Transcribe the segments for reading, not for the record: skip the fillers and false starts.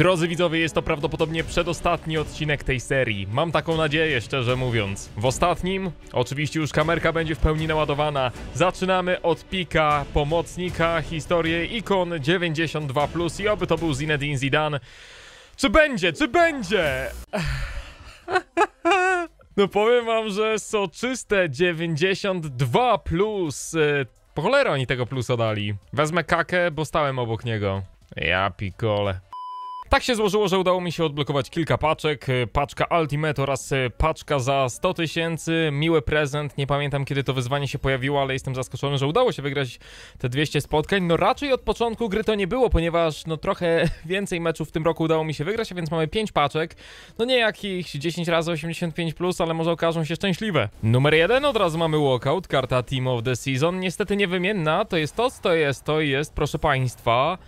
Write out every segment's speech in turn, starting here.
Drodzy widzowie, jest to prawdopodobnie przedostatni odcinek tej serii. Mam taką nadzieję, szczerze mówiąc. W ostatnim, oczywiście już kamerka będzie w pełni naładowana. Zaczynamy od pika, pomocnika, historię, ikon 92+. I oby to był Zinedine Zidane. Czy będzie? Czy będzie? No powiem wam, że soczyste 92+. Po cholera oni tego plusa dali. Wezmę Kakę, bo stałem obok niego. Ja pikole. Tak się złożyło, że udało mi się odblokować kilka paczek. Paczka Ultimate oraz paczka za 100 000. Miły prezent. Nie pamiętam, kiedy to wyzwanie się pojawiło, ale jestem zaskoczony, że udało się wygrać te 200 spotkań. No raczej od początku gry to nie było, ponieważ no trochę więcej meczów w tym roku udało mi się wygrać, a więc mamy 5 paczek. No nie jakichś 10 razy 85+, ale może okażą się szczęśliwe. Numer 1 od razu mamy walkout. Karta Team of the Season. Niestety niewymienna. To jest to, co jest, to jest, proszę państwa.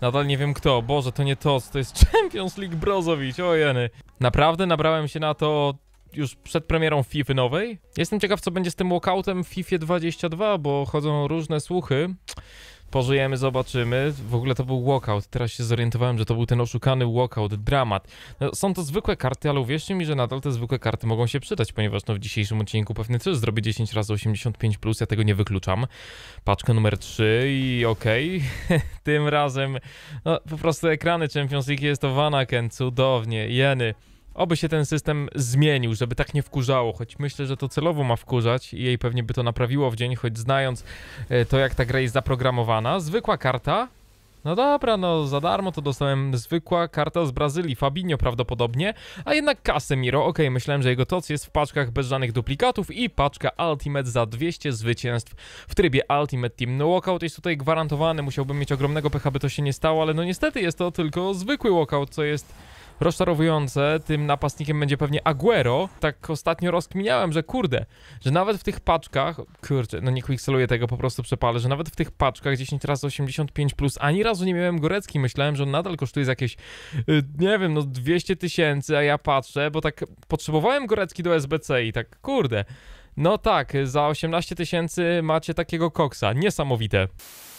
Nadal nie wiem kto. Boże, to nie to. To jest Champions League Brozović. O jeny. Naprawdę nabrałem się na to już przed premierą FIFA nowej. Jestem ciekaw, co będzie z tym walkoutem w FIFA 22, bo chodzą różne słuchy. Pożyjemy, zobaczymy. W ogóle to był walkout. Teraz się zorientowałem, że to był ten oszukany walkout. Dramat. No, są to zwykłe karty, ale uwierzcie mi, że nadal te zwykłe karty mogą się przydać, ponieważ no, w dzisiejszym odcinku pewnie też zrobię 10 razy 85+. Ja tego nie wykluczam. Paczka numer 3 i okej. Tym razem no, po prostu ekrany Champions League jest to Vanaken. Cudownie. Jeny. Oby się ten system zmienił, żeby tak nie wkurzało, choć myślę, że to celowo ma wkurzać i jej pewnie by to naprawiło w dzień, choć znając to, jak ta gra jest zaprogramowana. Zwykła karta, no dobra, no za darmo to dostałem, zwykła karta z Brazylii, Fabinho prawdopodobnie, a jednak Casemiro, okej, myślałem, że jego toc jest w paczkach bez żadnych duplikatów i paczka Ultimate za 200 zwycięstw w trybie Ultimate Team. No walkout jest tutaj gwarantowany, musiałbym mieć ogromnego pecha, by to się nie stało, ale no niestety jest to tylko zwykły walkout, co jest rozczarowujące. Tym napastnikiem będzie pewnie Agüero. Tak ostatnio rozkminiałem, że kurde, że nawet w tych paczkach, kurczę, no nie quickseluję tego, po prostu przepalę, że nawet w tych paczkach 10 razy 85+, ani razu nie miałem Górecki. Myślałem, że on nadal kosztuje za jakieś, nie wiem, no 200 000, a ja patrzę, bo tak potrzebowałem Górecki do SBC i tak, kurde, no tak, za 18 000 macie takiego koksa. Niesamowite.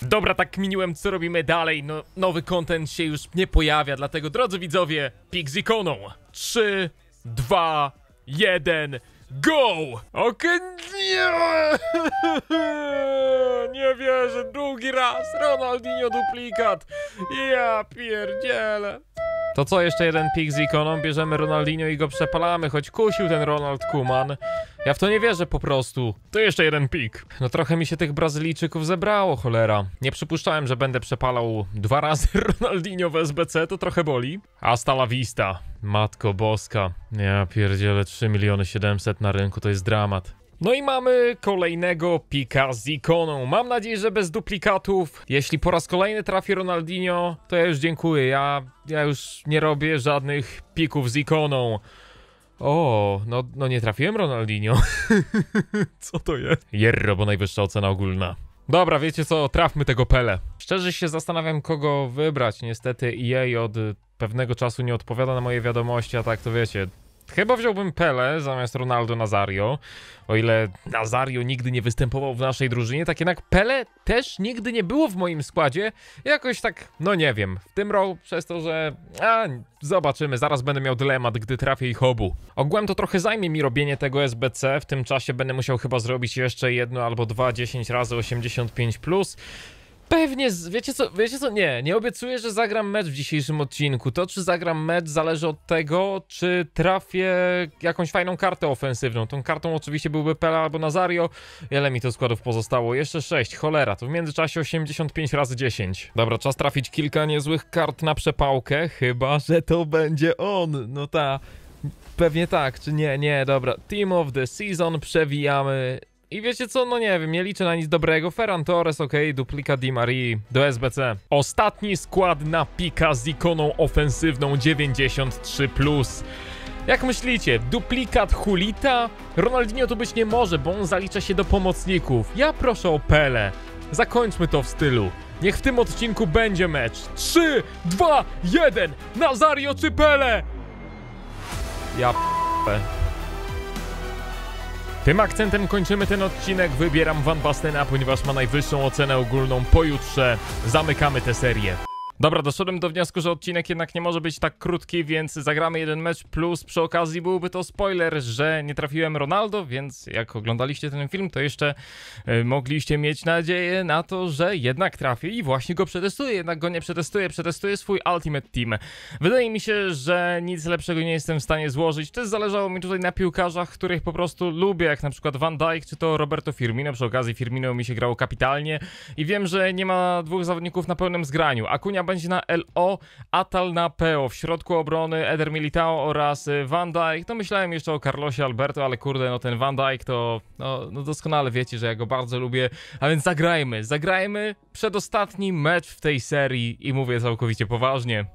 Dobra, tak kminiłem, co robimy dalej. No, nowy content się już nie pojawia, dlatego drodzy widzowie, pik z ikoną. 3, 2, 1, go! Okej, nie wierzę, drugi raz, Ronaldinho duplikat. Ja pierdzielę. To co, jeszcze jeden pik z ikoną, bierzemy Ronaldinho i go przepalamy, choć kusił ten Ronald Koeman. Ja w to nie wierzę po prostu. To jeszcze jeden pik. No trochę mi się tych Brazylijczyków zebrało, cholera. Nie przypuszczałem, że będę przepalał 2 razy Ronaldinho w SBC, to trochę boli. Hasta la vista, matko boska. Ja pierdzielę, 3 700 000 na rynku, to jest dramat. No i mamy kolejnego pika z ikoną. Mam nadzieję, że bez duplikatów. Jeśli po raz kolejny trafi Ronaldinho, to ja już dziękuję. Ja już nie robię żadnych pików z ikoną. O, no nie trafiłem Ronaldinho. Co to jest? Jerro, bo najwyższa ocena ogólna. Dobra, wiecie co? Trafmy tego Pele. Szczerze się zastanawiam, kogo wybrać. Niestety EA od pewnego czasu nie odpowiada na moje wiadomości, a tak to wiecie. Chyba wziąłbym Pele zamiast Ronaldo Nazario. O ile Nazario nigdy nie występował w naszej drużynie, tak jednak Pele też nigdy nie było w moim składzie. Jakoś tak, no nie wiem, w tym roku przez to, że... zobaczymy, zaraz będę miał dylemat, gdy trafię ich obu. Ogółem to trochę zajmie mi robienie tego SBC, w tym czasie będę musiał chyba zrobić jeszcze jedno albo dwa 10 razy 85+. Pewnie, wiecie co, nie obiecuję, że zagram mecz w dzisiejszym odcinku. To, czy zagram mecz, zależy od tego, czy trafię jakąś fajną kartę ofensywną. Tą kartą oczywiście byłby Pele albo Nazario. Ile mi to składów pozostało? Jeszcze 6, cholera, to w międzyczasie 85 razy 10. Dobra, czas trafić kilka niezłych kart na przepałkę, chyba że to będzie on, no ta. Pewnie tak, czy nie, dobra. Team of the Season, przewijamy. I wiecie co, no nie wiem, nie liczę na nic dobrego. Ferran Torres, okej, duplika Di Marii do SBC. Ostatni skład na pika z ikoną ofensywną 93+. Jak myślicie, duplikat Hulita? Ronaldinho to być nie może, bo on zalicza się do pomocników. Ja proszę o Pele. Zakończmy to w stylu. Niech w tym odcinku będzie mecz. 3, 2, 1, Nazario czy Pele? Ja p***e. Tym akcentem kończymy ten odcinek, wybieram Van Bastena, ponieważ ma najwyższą ocenę ogólną. Pojutrze zamykamy tę serię. Dobra, doszedłem do wniosku, że odcinek jednak nie może być tak krótki, więc zagramy jeden mecz, plus przy okazji byłby to spoiler, że nie trafiłem Ronaldo, więc jak oglądaliście ten film, to jeszcze mogliście mieć nadzieję na to, że jednak trafi i właśnie go przetestuję, jednak go nie przetestuję, przetestuję swój Ultimate Team. Wydaje mi się, że nic lepszego nie jestem w stanie złożyć, też zależało mi tutaj na piłkarzach, których po prostu lubię, jak na przykład Van Dijk, czy to Roberto Firmino, przy okazji Firmino mi się grało kapitalnie i wiem, że nie ma dwóch zawodników na pełnym zgraniu, Akunia będzie na LO, Atal na PO, w środku obrony Eder Militao oraz Van Dijk. No myślałem jeszcze o Carlosie Alberto, ale kurde, no ten Van Dijk to no doskonale wiecie, że ja go bardzo lubię, a więc zagrajmy przedostatni mecz w tej serii i mówię całkowicie poważnie.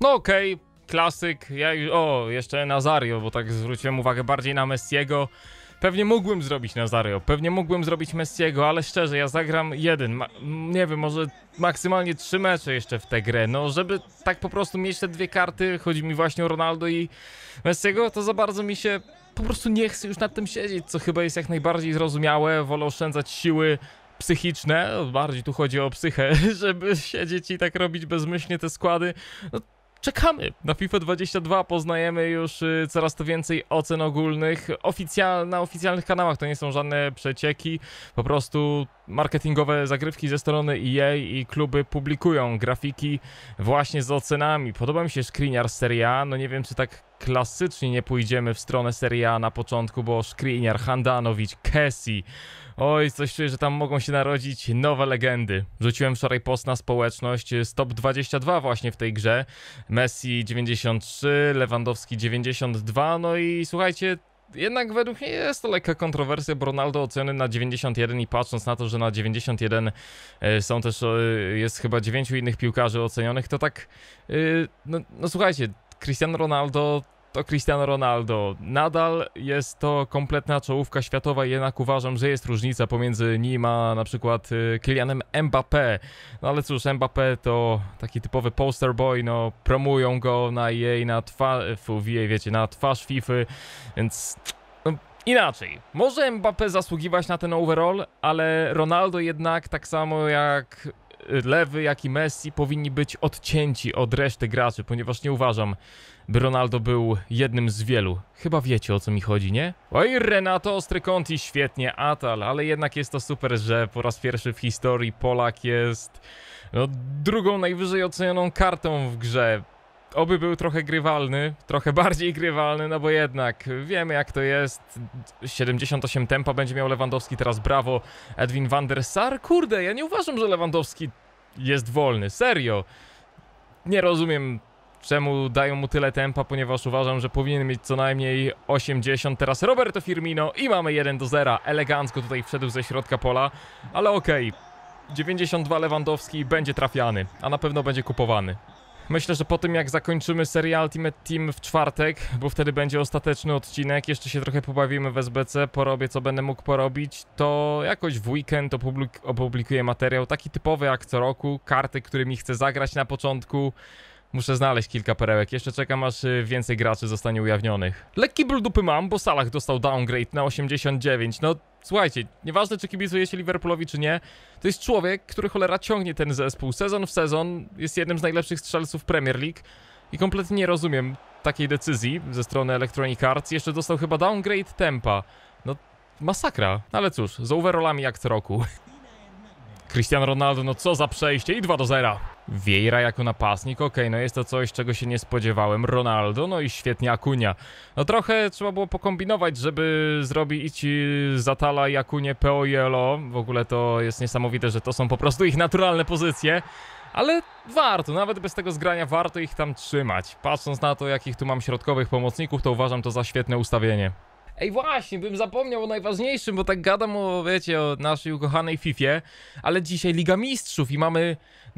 No okej, klasyk, jeszcze Nazario, bo tak zwróciłem uwagę bardziej na Messiego. Pewnie mógłbym zrobić Nazario, pewnie mógłbym zrobić Messiego, ale szczerze, ja zagram może maksymalnie 3 mecze jeszcze w tę grę, no żeby tak po prostu mieć te dwie karty, chodzi mi właśnie o Ronaldo i Messiego, to za bardzo mi się po prostu nie chce już nad tym siedzieć, co chyba jest jak najbardziej zrozumiałe, wolę oszczędzać siły psychiczne, bardziej tu chodzi o psychę, żeby siedzieć i tak robić bezmyślnie te składy, no. Czekamy na FIFA 22, poznajemy już coraz to więcej ocen ogólnych na oficjalnych kanałach, to nie są żadne przecieki, po prostu marketingowe zagrywki ze strony EA i kluby publikują grafiki właśnie z ocenami. Podoba mi się Skriniar Serie A, no nie wiem czy tak klasycznie nie pójdziemy w stronę Serie A na początku, bo Skriniar, Handanović, Kessie, oj coś czuję, że tam mogą się narodzić nowe legendy. Rzuciłem wczoraj post na społeczność z top 22 właśnie w tej grze, Messi 93, Lewandowski 92, no i słuchajcie, jednak według mnie jest to lekka kontrowersja, bo Ronaldo oceny na 91 i patrząc na to, że na 91 są też, jest chyba 9 innych piłkarzy ocenionych, to tak, no słuchajcie, Cristiano Ronaldo to Cristiano Ronaldo, nadal jest to kompletna czołówka światowa, jednak uważam, że jest różnica pomiędzy nim a na przykład Kylianem Mbappé, no ale cóż, Mbappé to taki typowy poster boy, no promują go na jej, na twarz FIFA, więc no, inaczej, może Mbappé zasługiwać na ten overall, ale Ronaldo jednak tak samo jak Lewy, jak i Messi powinni być odcięci od reszty graczy, ponieważ nie uważam, by Ronaldo był jednym z wielu. Chyba wiecie, o co mi chodzi, nie? Oj, Renato Stryconti, świetnie, Atal, ale jednak jest to super, że po raz pierwszy w historii Polak jest drugą najwyżej ocenioną kartą w grze. Oby był trochę grywalny, trochę bardziej grywalny, no bo jednak wiemy jak to jest, 78 tempa będzie miał Lewandowski, teraz brawo Edwin van der Sar, kurde, ja nie uważam, że Lewandowski jest wolny, serio, nie rozumiem czemu dają mu tyle tempa, ponieważ uważam, że powinien mieć co najmniej 80, teraz Roberto Firmino i mamy 1-0, elegancko tutaj wszedł ze środka pola, ale okej, 92 Lewandowski będzie trafiany, a na pewno będzie kupowany. Myślę, że po tym jak zakończymy serię Ultimate Team w czwartek, bo wtedy będzie ostateczny odcinek, jeszcze się trochę pobawimy w SBC, porobię co będę mógł porobić, to jakoś w weekend opublikuję materiał taki typowy jak co roku, karty, którymi chcę zagrać na początku. Muszę znaleźć kilka perełek, jeszcze czekam aż więcej graczy zostanie ujawnionych. Lekki ból dupy mam, bo Salah dostał downgrade na 89, no słuchajcie, nieważne czy kibicujecie Liverpoolowi czy nie, to jest człowiek, który cholera ciągnie ten zespół, sezon w sezon, jest jednym z najlepszych strzelców Premier League i kompletnie nie rozumiem takiej decyzji ze strony Electronic Arts, jeszcze dostał chyba downgrade tempa, no masakra, ale cóż, z overallami jak co roku. Cristiano Ronaldo, no co za przejście i 2-0. Vieira jako napastnik, okej, no jest to coś, czego się nie spodziewałem. Ronaldo, no i świetnie Akunia. No trochę trzeba było pokombinować, żeby zrobić z Atala i Akunię PO i LO. W ogóle to jest niesamowite, że to są po prostu ich naturalne pozycje. Ale warto, nawet bez tego zgrania warto ich tam trzymać. Patrząc na to, jakich tu mam środkowych pomocników, to uważam to za świetne ustawienie. Ej właśnie, bym zapomniał o najważniejszym, bo tak gadam o, wiecie, o naszej ukochanej Fifie, ale dzisiaj Liga Mistrzów i mamy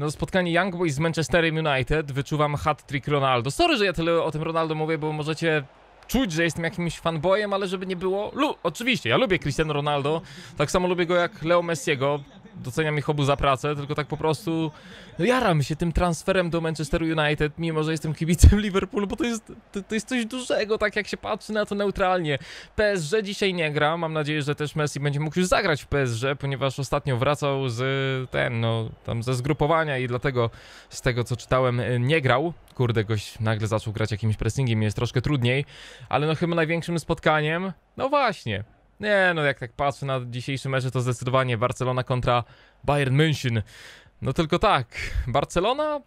spotkanie Young Boys z Manchesterem United, wyczuwam hat-trick Ronaldo. Sorry, że ja tyle o tym Ronaldo mówię, bo możecie czuć, że jestem jakimś fanboyem, ale żeby nie było... Oczywiście, ja lubię Cristiano Ronaldo, tak samo lubię go jak Leo Messiego. doceniam ich obu za pracę, tylko tak po prostu no jaram się tym transferem do Manchesteru United, mimo że jestem kibicem Liverpoolu, bo to jest coś dużego, tak jak się patrzy na to neutralnie. PSG dzisiaj nie gra, mam nadzieję, że też Messi będzie mógł już zagrać w PSG, ponieważ ostatnio wracał z ze zgrupowania i dlatego z tego co czytałem nie grał. Kurde, gość nagle zaczął grać jakimś pressingiem, jest troszkę trudniej, ale no chyba największym spotkaniem, no właśnie. Nie, no jak tak patrzę na dzisiejszy mecz, to zdecydowanie Barcelona kontra Bayern München. No tylko tak, Barcelona,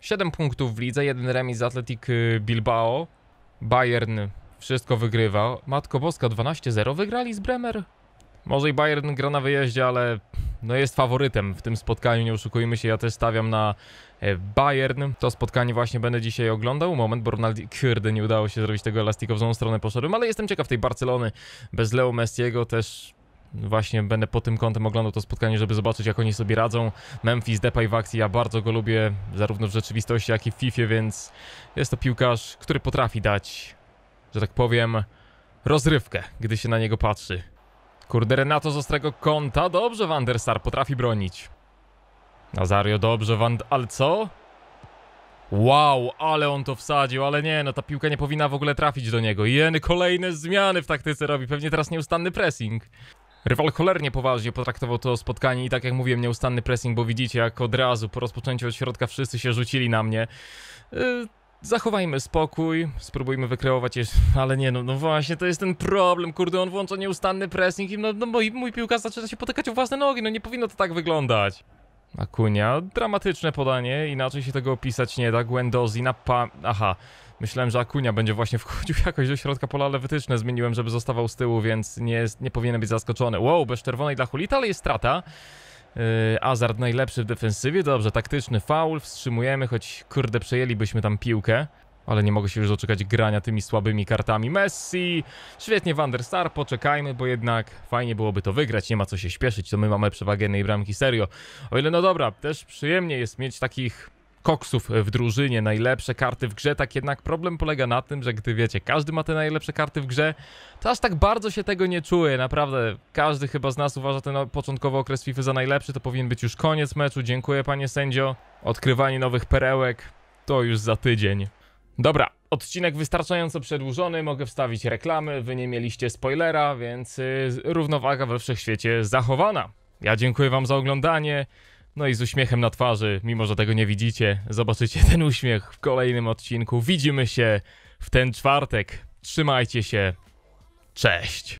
7 punktów w lidze, 1 remis z Athletic Bilbao. Bayern wszystko wygrywa. Matko Boska, 12-0 wygrali z Bremer. Może i Bayern gra na wyjeździe, ale no jest faworytem w tym spotkaniu, nie oszukujmy się, ja też stawiam na Bayern. To spotkanie właśnie będę dzisiaj oglądał. Moment, bo Ronaldo... Kurde, nie udało się zrobić tego elastiku, w złą stronę poszedłem, ale jestem ciekaw tej Barcelony bez Leo Messiego też. Właśnie będę pod tym kątem oglądał to spotkanie, żeby zobaczyć jak oni sobie radzą. Memphis Depay w akcji, ja bardzo go lubię, zarówno w rzeczywistości jak i w FIFA, więc jest to piłkarz, który potrafi dać, że tak powiem, rozrywkę, gdy się na niego patrzy. Kurde, Renato z ostrego kąta, dobrze Van der Sar, potrafi bronić. Nazario, dobrze, ale co? Wow, ale on to wsadził, ale nie, no ta piłka nie powinna w ogóle trafić do niego. Jeny kolejne zmiany w taktyce robi, pewnie teraz nieustanny pressing. Rywal cholernie poważnie potraktował to spotkanie i tak jak mówiłem, nieustanny pressing, bo widzicie jak od razu po rozpoczęciu od środka wszyscy się rzucili na mnie. Zachowajmy spokój, spróbujmy wykreować jeszcze, ale nie, no właśnie, to jest ten problem, kurde, on włącza nieustanny pressing i mój piłkarz zaczyna się potykać o własne nogi, no nie powinno to tak wyglądać. Akunia, dramatyczne podanie, inaczej się tego opisać nie da, Guendouzi na Aha, myślałem, że Akunia będzie właśnie wchodził jakoś do środka pola, ale wytyczne zmieniłem, żeby zostawał z tyłu, więc nie powinien być zaskoczony. Wow, bez czerwonej dla Hulita, ale jest strata. Hazard najlepszy w defensywie, dobrze, taktyczny faul, wstrzymujemy, choć kurde przejęlibyśmy tam piłkę. Ale nie mogę się już doczekać grania tymi słabymi kartami. Messi, świetnie Van der Sar, poczekajmy, bo jednak fajnie byłoby to wygrać, nie ma co się śpieszyć, to my mamy przewagę jednej bramki, serio. O ile no dobra, też przyjemnie jest mieć takich koksów w drużynie, najlepsze karty w grze, tak jednak problem polega na tym, że gdy wiecie, każdy ma te najlepsze karty w grze, to aż tak bardzo się tego nie czuje, naprawdę, każdy chyba z nas uważa ten początkowy okres FIFA za najlepszy, to powinien być już koniec meczu, dziękuję panie sędzio, odkrywanie nowych perełek, to już za tydzień. Dobra, odcinek wystarczająco przedłużony, mogę wstawić reklamy, wy nie mieliście spoilera, więc równowaga we wszechświecie zachowana. Ja dziękuję wam za oglądanie, no i z uśmiechem na twarzy, mimo że tego nie widzicie, zobaczycie ten uśmiech w kolejnym odcinku. Widzimy się w ten czwartek, trzymajcie się, cześć!